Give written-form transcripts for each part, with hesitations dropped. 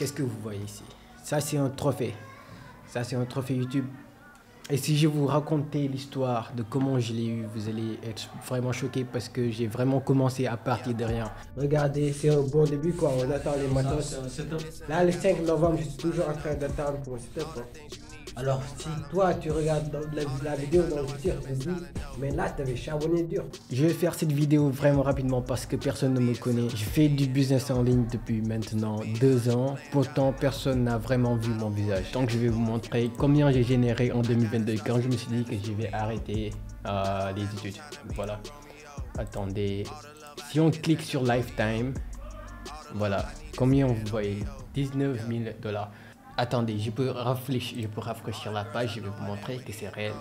Qu'est-ce que vous voyez ici? Ça, c'est un trophée. Ça, c'est un trophée YouTube. Et si je vous racontais l'histoire de comment je l'ai eu, vous allez être vraiment choqués parce que j'ai vraiment commencé à partir de rien. Regardez, c'est un bon début quoi, on attend les matos. Là, le 5 novembre, je suis toujours en train d'attendre pour le setup. Alors, si toi, tu regardes la vidéo dans le tir, mais là, tu avais charbonné dur. Je vais faire cette vidéo vraiment rapidement parce que personne ne me connaît. Je fais du business en ligne depuis maintenant 2 ans. Pourtant, personne n'a vraiment vu mon visage. Donc, je vais vous montrer combien j'ai généré en 2022 quand je me suis dit que je vais arrêter les études. Voilà. Attendez. Si on clique sur Lifetime, voilà. Combien vous voyez? 19 000 $. Attendez, je peux rafraîchir la page, je vais vous montrer que c'est réel.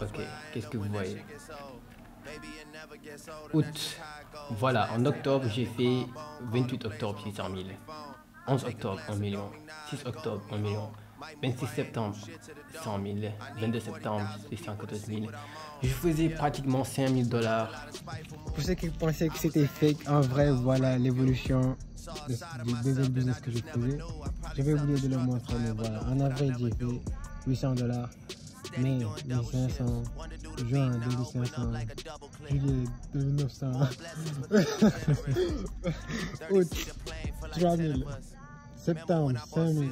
Ok, qu'est-ce que vous voyez? Août, voilà, en octobre, j'ai fait 28 octobre, 600 000. 11 octobre, 1 million. 6 octobre, 1 million. 26 septembre, 100 000. 22 septembre, 614 000. Je faisais pratiquement 5 000 $. Pour ceux qui pensaient que c'était fake, en vrai, voilà l'évolution du deuxième business que je faisais. J'avais oublié de le montrer, mais voilà. En avril, j'ai fait 800 $. Mai, 1500. Juin, 2500. Juillet, 2900. Août, 3000. Septembre, 5000.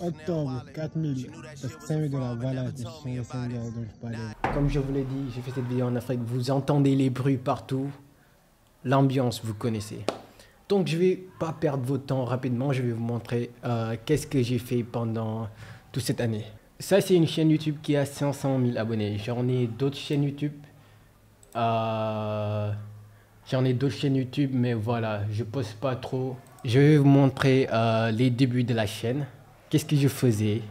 Octobre, 4000. Parce que 5000 $, voilà, c'est 5000 $, donc je peux aller. Comme je vous l'ai dit, j'ai fait cette vidéo en Afrique. Vous entendez les bruits partout. L'ambiance, vous connaissez. Donc, je ne vais pas perdre votre temps rapidement. Je vais vous montrer qu'est-ce que j'ai fait pendant toute cette année. Ça, c'est une chaîne YouTube qui a 500 000 abonnés. J'en ai d'autres chaînes YouTube. Mais voilà, je ne poste pas trop. Je vais vous montrer les débuts de la chaîne. Qu'est-ce que je faisais?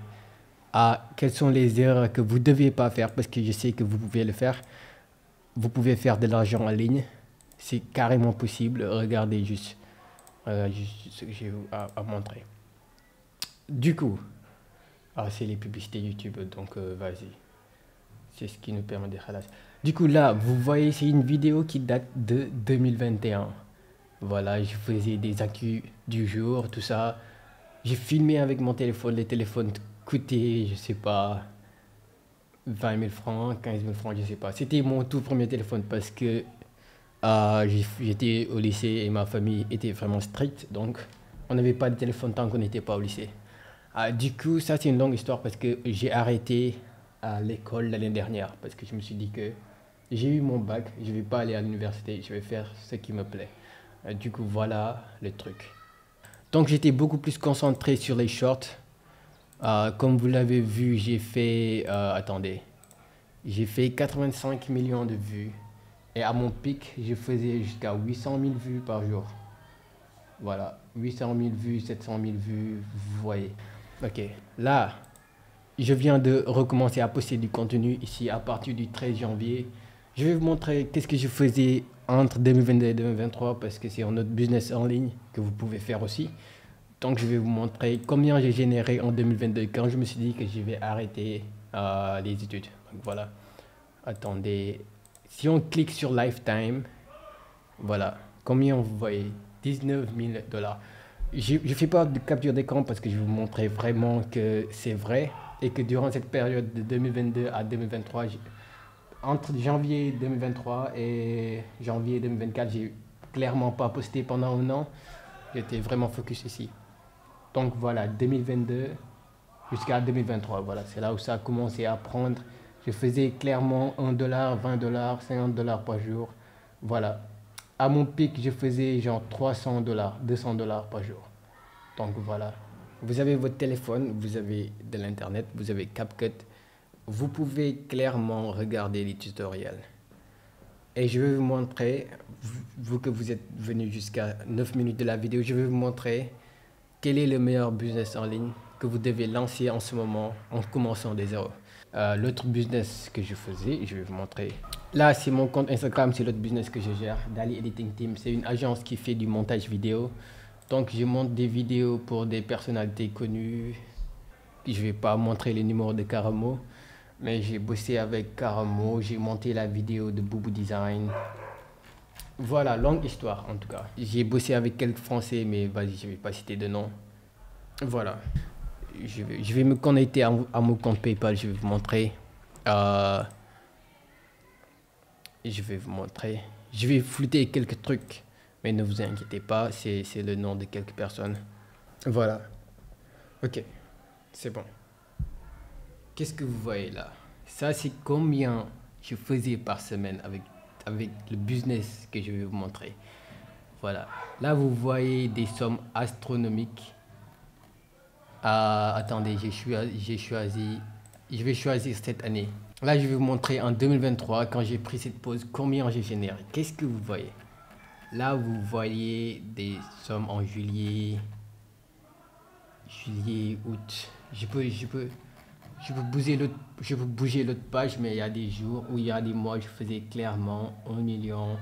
Quelles sont les erreurs que vous ne devez pas faire? Parce que je sais que vous pouvez le faire. Vous pouvez faire de l'argent en ligne. C'est carrément possible. Regardez juste, ce que j'ai à montrer. Du coup, c'est les publicités YouTube. Donc, vas-y. C'est ce qui nous permet de relaxer. Du coup, là, vous voyez, c'est une vidéo qui date de 2021. Voilà, je faisais des actus du jour, tout ça. J'ai filmé avec mon téléphone. Les téléphones coûtaient, je sais pas, 20 000 francs, 15 000 francs, je sais pas. C'était mon tout premier téléphone parce que j'étais au lycée et ma famille était vraiment stricte. Donc, on n'avait pas de téléphone tant qu'on n'était pas au lycée. Du coup, ça, c'est une longue histoire parce que j'ai arrêté à l'école l'année dernière. Parce que je me suis dit que j'ai eu mon bac, je ne vais pas aller à l'université, je vais faire ce qui me plaît. Du coup, voilà le truc. Donc, j'étais beaucoup plus concentré sur les shorts. Comme vous l'avez vu, j'ai fait... attendez. J'ai fait 85 millions de vues. Et à mon pic, je faisais jusqu'à 800 000 vues par jour. Voilà. 800 000 vues, 700 000 vues, vous voyez. Ok. Là, je viens de recommencer à poster du contenu ici à partir du 13 janvier. Je vais vous montrer qu'est-ce que je faisais entre 2022 et 2023 parce que c'est un autre business en ligne que vous pouvez faire aussi. Donc, je vais vous montrer combien j'ai généré en 2022 quand je me suis dit que je vais arrêter les études. Donc, voilà. Attendez. Si on clique sur Lifetime, voilà. Combien vous voyez? 19 000 $. Je ne fais pas de capture d'écran parce que je vais vous montrer vraiment que c'est vrai et que durant cette période de 2022 à 2023, entre janvier 2023 et janvier 2024, j'ai clairement pas posté pendant un an. J'étais vraiment focus ici. Donc voilà, 2022 jusqu'à 2023. Voilà, c'est là où ça a commencé à prendre. Je faisais clairement 1 $, 20 $, 50 $ par jour. Voilà. À mon pic, je faisais genre 300 $, 200 $ par jour. Donc voilà. Vous avez votre téléphone, vous avez de l'internet, vous avez CapCut. Vous pouvez clairement regarder les tutoriels. Et je vais vous montrer, vous que vous êtes venu jusqu'à 9 minutes de la vidéo, je vais vous montrer quel est le meilleur business en ligne que vous devez lancer en ce moment en commençant des zéros. L'autre business que je faisais, je vais vous montrer. Là, c'est mon compte Instagram, c'est l'autre business que je gère. Dali Editing Team, c'est une agence qui fait du montage vidéo. Donc, je monte des vidéos pour des personnalités connues. Je ne vais pas montrer les numéros de Karamo. Mais j'ai bossé avec Karamo, j'ai monté la vidéo de Boubou Design. Voilà, longue histoire en tout cas. J'ai bossé avec quelques Français, mais vas-y, je ne vais pas citer de nom. Voilà. Je vais me connecter à mon compte PayPal. Je vais vous montrer. Je vais flouter quelques trucs. Mais ne vous inquiétez pas. C'est le nom de quelques personnes. Voilà. Ok. C'est bon. Qu'est-ce que vous voyez là? Ça, c'est combien je faisais par semaine avec le business que je vais vous montrer. Voilà. Là, vous voyez des sommes astronomiques. Attendez, je vais choisir cette année. Là, je vais vous montrer en 2023, quand j'ai pris cette pause, combien j'ai généré. Qu'est-ce que vous voyez? Là, vous voyez des sommes en juillet, août. Je peux bouger l'autre page, mais il y a des jours où il y a des mois, je faisais clairement 1 million,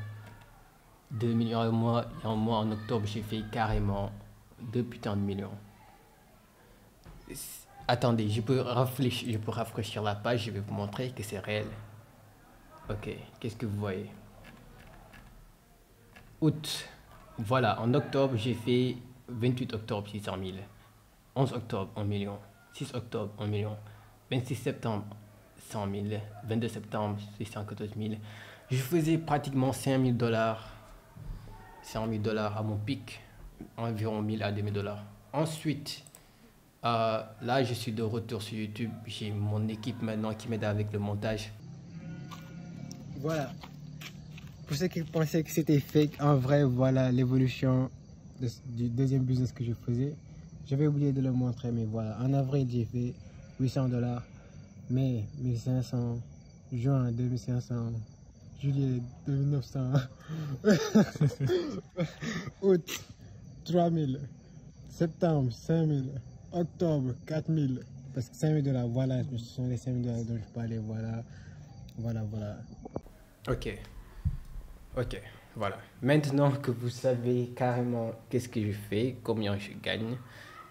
2 millions au mois. Et en mois, en octobre, j'ai fait carrément 2 putains de millions. Attendez, je peux rafraîchir la page, je vais vous montrer que c'est réel. Ok, qu'est-ce que vous voyez? Août. Voilà, en octobre, j'ai fait 28 octobre, 600 000. 11 octobre, 1 million. 6 octobre, 1 million. 26 septembre, 100 000. 22 septembre, 614 000. Je faisais pratiquement 5 000 $. 5 000 $ à mon pic. Environ 1 000 à 2 000 $. Ensuite, là, je suis de retour sur YouTube. J'ai mon équipe maintenant qui m'aide avec le montage. Voilà. Pour ceux qui pensaient que c'était fake, en vrai, voilà l'évolution du deuxième business que je faisais. J'avais oublié de le montrer, mais voilà. En avril, j'ai fait 800 $. Mai, 1500. Juin, 2500. Juillet, 2900. Août, 3000. Septembre, 5000. Octobre, 4000. Parce que 5000 $, voilà. Ce sont les 5000 $ dont je parlais, voilà. Voilà. Ok. Voilà. Maintenant que vous savez carrément qu'est-ce que je fais, combien je gagne,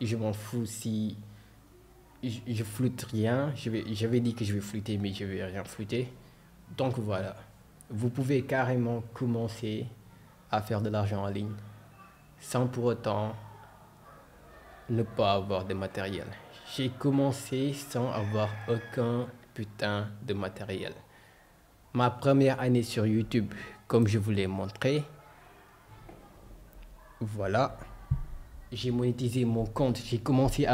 je m'en fous si je floute rien. J'avais dit que je vais flouter, mais je vais rien flouter. Donc voilà. Vous pouvez carrément commencer à faire de l'argent en ligne sans pour autant ne pas avoir de matériel. J'ai commencé sans avoir aucun putain de matériel. Ma première année sur YouTube, comme je vous l'ai montré, voilà, j'ai monétisé mon compte. J'ai commencé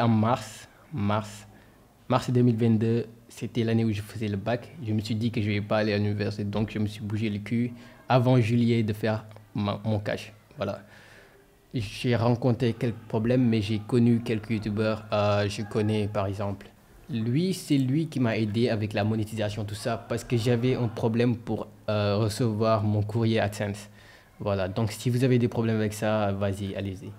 en mars 2022, c'était l'année où je faisais le bac. Je me suis dit que je ne vais pas aller à l'université, donc je me suis bougé le cul avant juillet de faire mon cash. Voilà. J'ai rencontré quelques problèmes, mais j'ai connu quelques youtubeurs. Je connais par exemple, c'est lui qui m'a aidé avec la monétisation, tout ça, parce que j'avais un problème pour recevoir mon courrier AdSense. Voilà, donc si vous avez des problèmes avec ça, vas-y, allez-y.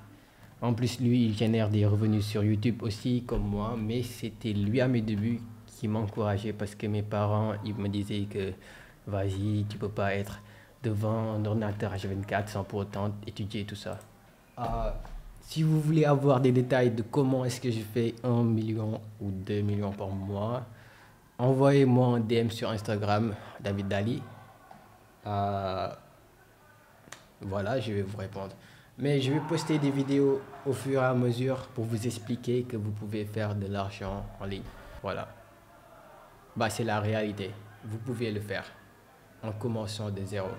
En plus, lui, il génère des revenus sur YouTube aussi, comme moi, mais c'était lui à mes débuts qui m'encourageait, parce que mes parents, ils me disaient que vas-y, tu peux pas être devant un ordinateur H24 sans pour autant étudier tout ça. Si vous voulez avoir des détails de comment est-ce que je fais 1 million ou 2 millions par mois, envoyez-moi un DM sur Instagram, David Dali. Voilà, je vais vous répondre. Mais je vais poster des vidéos au fur et à mesure pour vous expliquer que vous pouvez faire de l'argent en ligne. Voilà. Bah, c'est la réalité. Vous pouvez le faire en commençant de zéro.